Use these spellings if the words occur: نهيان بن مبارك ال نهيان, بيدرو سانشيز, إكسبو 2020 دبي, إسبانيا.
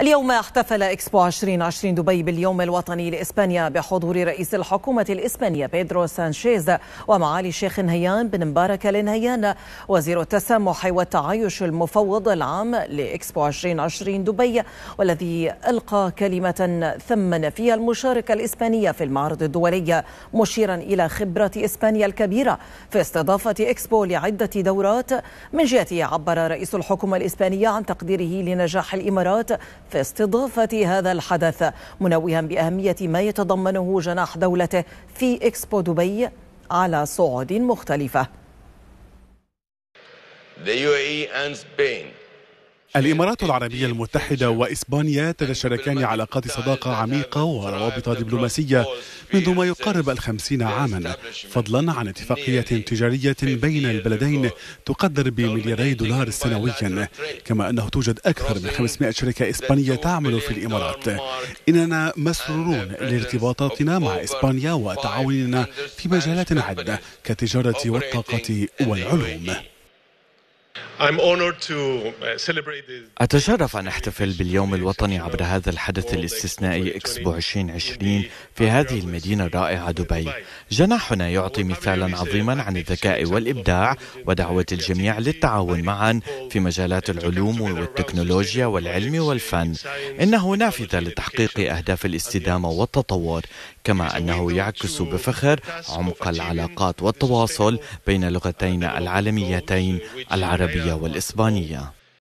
اليوم احتفل إكسبو 2020 دبي باليوم الوطني لإسبانيا بحضور رئيس الحكومة الإسبانية بيدرو سانشيز ومعالي الشيخ نهيان بن مبارك ال نهيان وزير التسامح والتعايش المفوض العام لإكسبو 2020 دبي، والذي ألقى كلمة ثمن فيها المشاركة الإسبانية في المعرض الدولي، مشيرا إلى خبرة إسبانيا الكبيرة في استضافة إكسبو لعدة دورات. من جهته عبر رئيس الحكومة الإسبانية عن تقديره لنجاح الإمارات في استضافة هذا الحدث، منوها بأهمية ما يتضمنه جناح دولته في إكسبو دبي على صعود مختلفة. الإمارات العربية المتحدة وإسبانيا تتشاركان علاقات صداقة عميقة وروابط دبلوماسية منذ ما يقارب 50 عاما، فضلا عن اتفاقية تجارية بين البلدين تقدر ب$2 مليار سنويا، كما أنه توجد أكثر من 500 شركة إسبانية تعمل في الإمارات. إننا مسرورون لارتباطاتنا مع إسبانيا وتعاوننا في مجالات عدة كالتجارة والطاقة والعلوم. أتشرف أن أحتفل باليوم الوطني عبر هذا الحدث الاستثنائي إكسبو 2020 في هذه المدينة الرائعة دبي. جناحنا يعطي مثالا عظيما عن الذكاء والإبداع، ودعوة الجميع للتعاون معا في مجالات العلوم والتكنولوجيا والعلم والفن. إنه نافذة لتحقيق أهداف الاستدامة والتطور، كما أنه يعكس بفخر عمق العلاقات والتواصل بين اللغتين العالميتين العربية والإسبانية.